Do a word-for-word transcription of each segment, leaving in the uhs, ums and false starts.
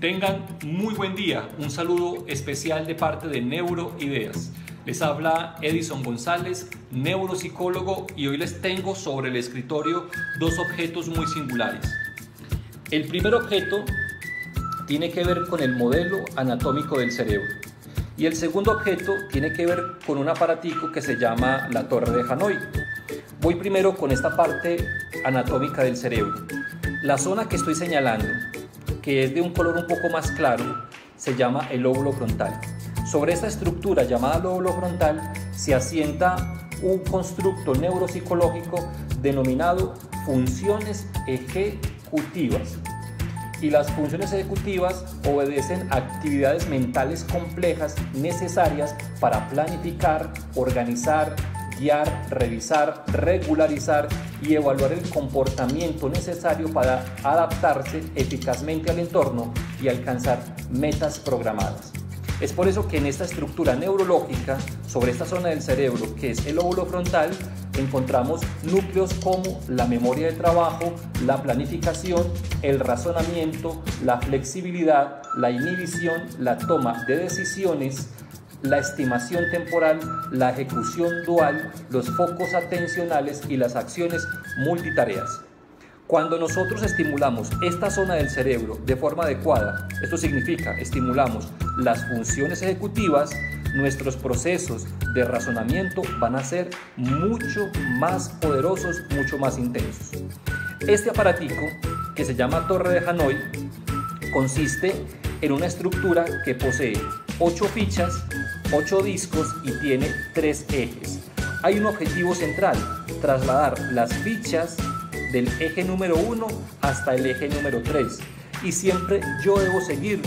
Tengan muy buen día. Un saludo especial de parte de Neuroideas. Les habla Edison González, neuropsicólogo, y hoy les tengo sobre el escritorio dos objetos muy singulares. El primer objeto tiene que ver con el modelo anatómico del cerebro y el segundo objeto tiene que ver con un aparatico que se llama la Torre de Hanoi. Voy primero con esta parte anatómica del cerebro. La zona que estoy señalando, que es de un color un poco más claro, se llama el lóbulo frontal. Sobre esta estructura llamada lóbulo frontal se asienta un constructo neuropsicológico denominado funciones ejecutivas. Y las funciones ejecutivas obedecen a actividades mentales complejas necesarias para planificar, organizar, guiar, revisar, regularizar y evaluar el comportamiento necesario para adaptarse eficazmente al entorno y alcanzar metas programadas. Es por eso que en esta estructura neurológica, sobre esta zona del cerebro que es el lóbulo frontal, encontramos núcleos como la memoria de trabajo, la planificación, el razonamiento, la flexibilidad, la inhibición, la toma de decisiones, la estimación temporal, la ejecución dual, los focos atencionales y las acciones multitareas. Cuando nosotros estimulamos esta zona del cerebro de forma adecuada, esto significa estimulamos las funciones ejecutivas, nuestros procesos de razonamiento van a ser mucho más poderosos, mucho más intensos. Este aparatico, que se llama Torre de Hanoi, consiste en una estructura que posee ocho fichas, ocho discos y tiene tres ejes. Hay un objetivo central: trasladar las fichas del eje número uno hasta el eje número tres, y siempre yo debo seguir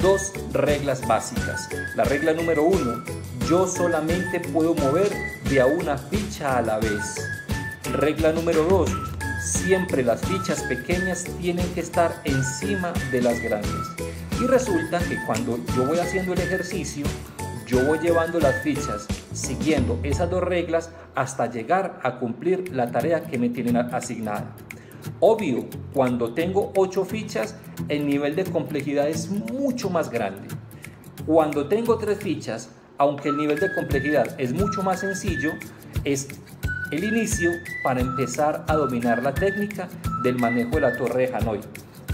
dos reglas básicas. La regla número uno: yo solamente puedo mover de a una ficha a la vez. Regla número dos: siempre las fichas pequeñas tienen que estar encima de las grandes. Y resulta que cuando yo voy haciendo el ejercicio, yo voy llevando las fichas siguiendo esas dos reglas hasta llegar a cumplir la tarea que me tienen asignada. Obvio, cuando tengo ocho fichas, el nivel de complejidad es mucho más grande. Cuando tengo tres fichas, aunque el nivel de complejidad es mucho más sencillo, es el inicio para empezar a dominar la técnica del manejo de la Torre de Hanoi.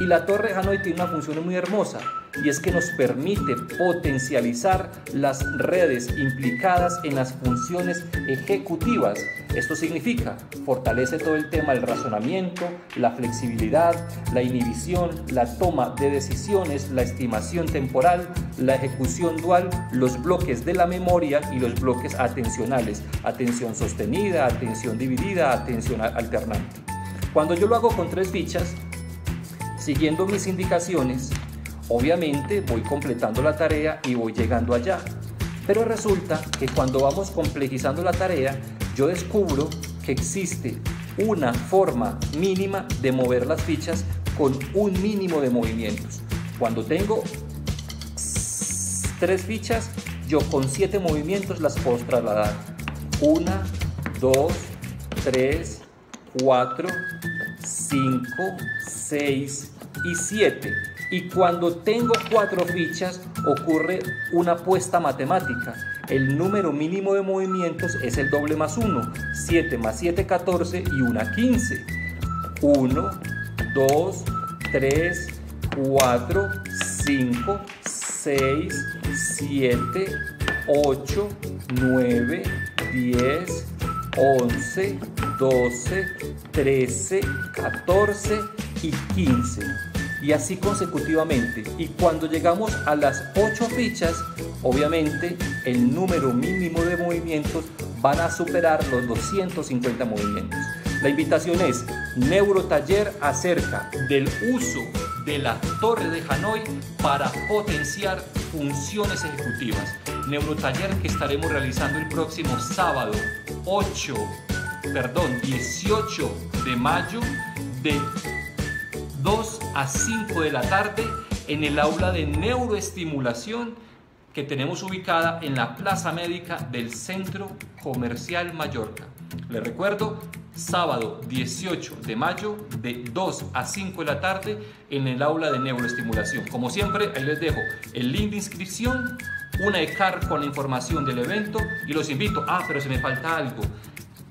Y la Torre de Hanoi tiene una función muy hermosa, y es que nos permite potencializar las redes implicadas en las funciones ejecutivas. Esto significa, fortalece todo el tema del razonamiento, la flexibilidad, la inhibición, la toma de decisiones, la estimación temporal, la ejecución dual, los bloques de la memoria y los bloques atencionales, atención sostenida, atención dividida, atención alternante. Cuando yo lo hago con tres fichas, siguiendo mis indicaciones, obviamente voy completando la tarea y voy llegando allá. Pero resulta que cuando vamos complejizando la tarea, yo descubro que existe una forma mínima de mover las fichas con un mínimo de movimientos. Cuando tengo tres fichas, yo con siete movimientos las puedo trasladar. Una, dos, tres, cuatro, cinco, seis y siete. Y cuando tengo cuatro fichas ocurre una apuesta matemática. El número mínimo de movimientos es el doble más uno. siete más siete, catorce y una, quince. uno, dos, tres, cuatro, cinco, seis, siete, ocho, nueve, diez, once, doce, trece, catorce y quince. Y así consecutivamente. Y cuando llegamos a las ocho fichas, obviamente el número mínimo de movimientos van a superar los doscientos cincuenta movimientos. La invitación es Neurotaller acerca del uso de la Torre de Hanoi para potenciar funciones ejecutivas. Neurotaller que estaremos realizando el próximo sábado ocho, perdón, dieciocho de mayo de dos a cinco de la tarde en el aula de neuroestimulación que tenemos ubicada en la Plaza Médica del Centro Comercial Mallorca. Les recuerdo, sábado dieciocho de mayo de dos a cinco de la tarde en el aula de neuroestimulación. Como siempre, ahí les dejo el link de inscripción, una E C A R con la información del evento y los invito. Ah, pero se me falta algo.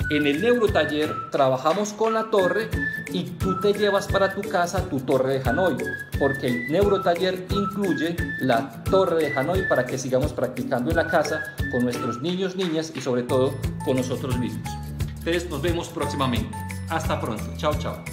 En el neurotaller trabajamos con la torre y tú te llevas para tu casa tu torre de Hanoi, porque el neurotaller incluye la torre de Hanoi para que sigamos practicando en la casa con nuestros niños, niñas y sobre todo con nosotros mismos. Entonces nos vemos próximamente. Hasta pronto. Chao, chao.